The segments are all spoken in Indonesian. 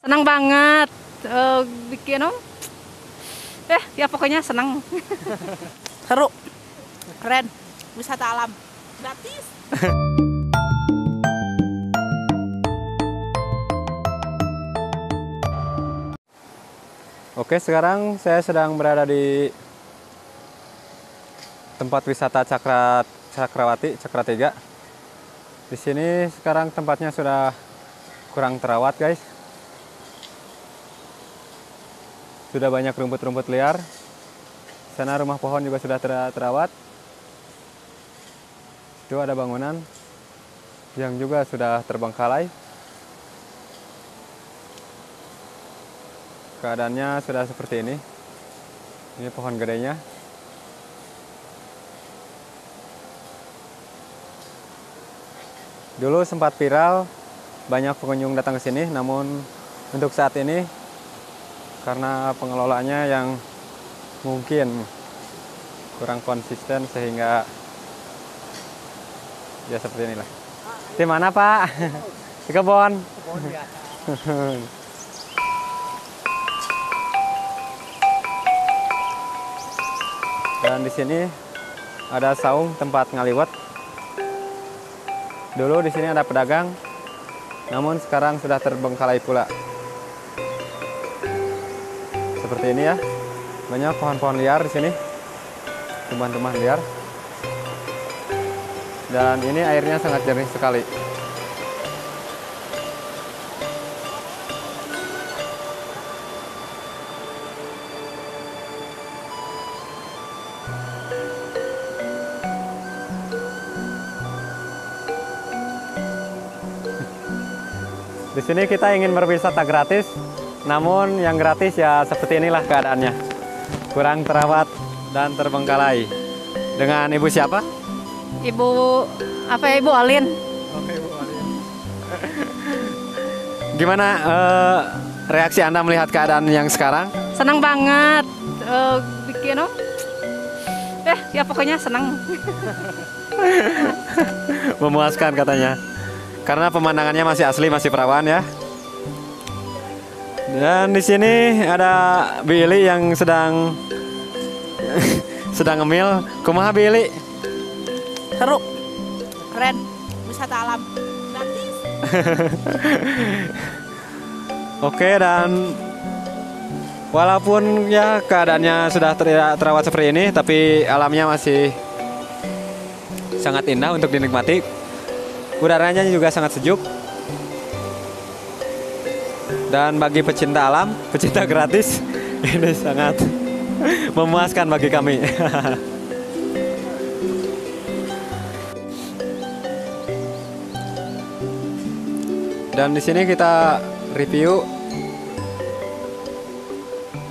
Senang banget bikin ya pokoknya senang. Seru, keren, wisata alam gratis. Oke, sekarang saya sedang berada di tempat wisata Cakrawatiga. Di sini sekarang tempatnya sudah kurang terawat, guys. Sudah banyak rumput-rumput liar. Sana rumah pohon juga sudah terawat. Itu ada bangunan yang juga sudah terbengkalai. Keadaannya sudah seperti ini. Ini pohon gedenya. Dulu sempat viral, banyak pengunjung datang ke sini, namun untuk saat ini karena pengelolaannya yang mungkin kurang konsisten sehingga ya seperti inilah. Di mana, Pak? Di kebun. Dan di sini ada saung tempat ngaliwet. Dulu di sini ada pedagang, namun sekarang sudah terbengkalai pula. Seperti ini ya, banyak pohon-pohon liar di sini, tumbuhan-tumbuhan liar. Dan ini airnya sangat jernih sekali. Di sini kita ingin berwisata gratis. Namun yang gratis ya seperti inilah keadaannya. Kurang terawat dan terbengkalai. Dengan ibu siapa? Ibu Alin. Oke, Ibu Alin. Gimana reaksi Anda melihat keadaan yang sekarang? Senang banget bikin ya pokoknya senang. Memuaskan katanya. Karena pemandangannya masih asli, masih perawan ya. Dan di sini ada Billy yang sedang ngemil. Kumaha Billy? Seru, keren, wisata alam gratis. Oke, dan walaupun ya keadaannya sudah tidak terawat seperti ini, tapi alamnya masih sangat indah untuk dinikmati. Udaranya juga sangat sejuk. Dan bagi pecinta alam, pecinta gratis, ini sangat memuaskan bagi kami. Dan di sini kita review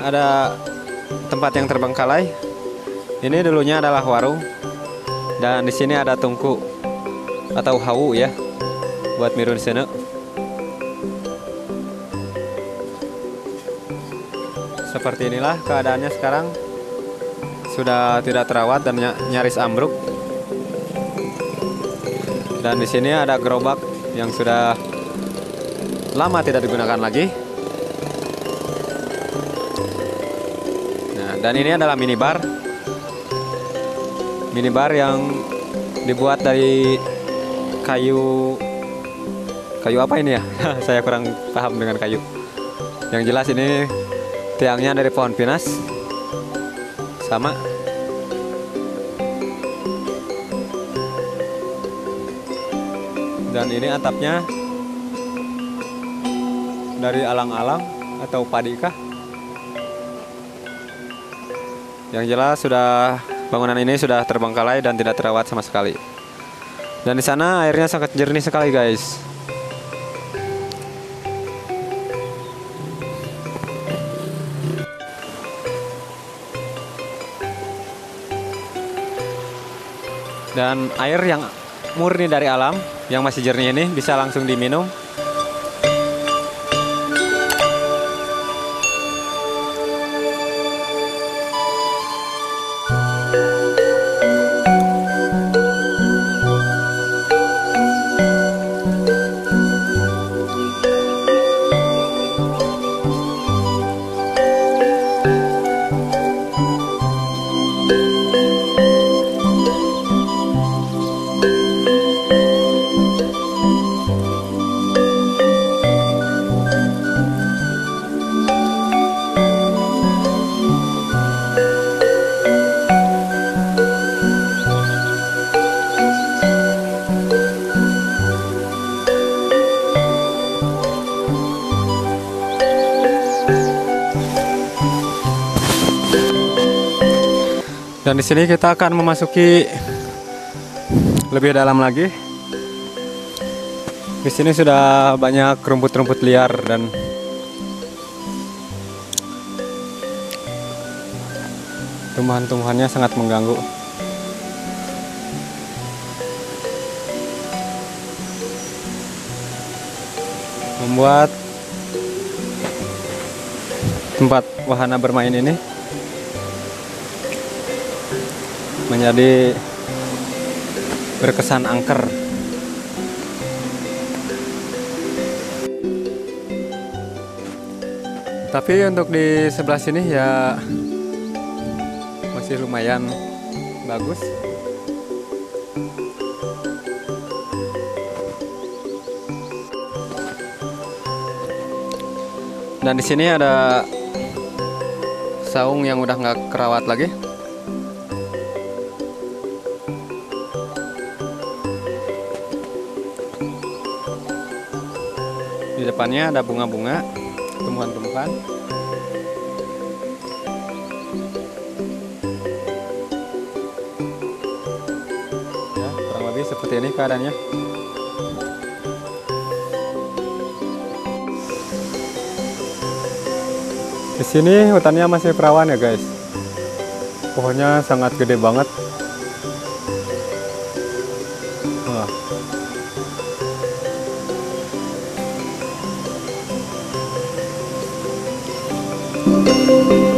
ada tempat yang terbengkalai. Ini dulunya adalah warung. Dan di sini ada tungku atau hau ya buat mirun sana. Seperti inilah keadaannya sekarang, sudah tidak terawat dan nyaris ambruk. Dan di sini ada gerobak yang sudah lama tidak digunakan lagi. Nah, dan ini adalah minibar. Minibar yang dibuat dari kayu apa ini ya? Saya kurang paham dengan kayu. Yang jelas ini tiangnya dari pohon pinus, sama. Dan ini atapnya dari alang-alang atau padi kah? Yang jelas sudah bangunan ini sudah terbengkalai dan tidak terawat sama sekali. Dan di sana airnya sangat jernih sekali, guys. Dan air yang murni dari alam, yang masih jernih ini bisa langsung diminum. Dan di sini kita akan memasuki lebih dalam lagi. Di sini sudah banyak rumput-rumput liar dan tumbuhan-tumbuhannya sangat mengganggu. Membuat tempat wahana bermain ini menjadi berkesan angker. Tapi untuk di sebelah sini ya masih lumayan bagus. Dan di sini ada saung yang udah nggak kerawat lagi. Di depannya ada bunga-bunga, tumbuhan-tumbuhan. Ya, kurang lebih seperti ini keadaannya. Di sini hutannya masih perawan ya guys. Pohonnya sangat gede banget. Wah.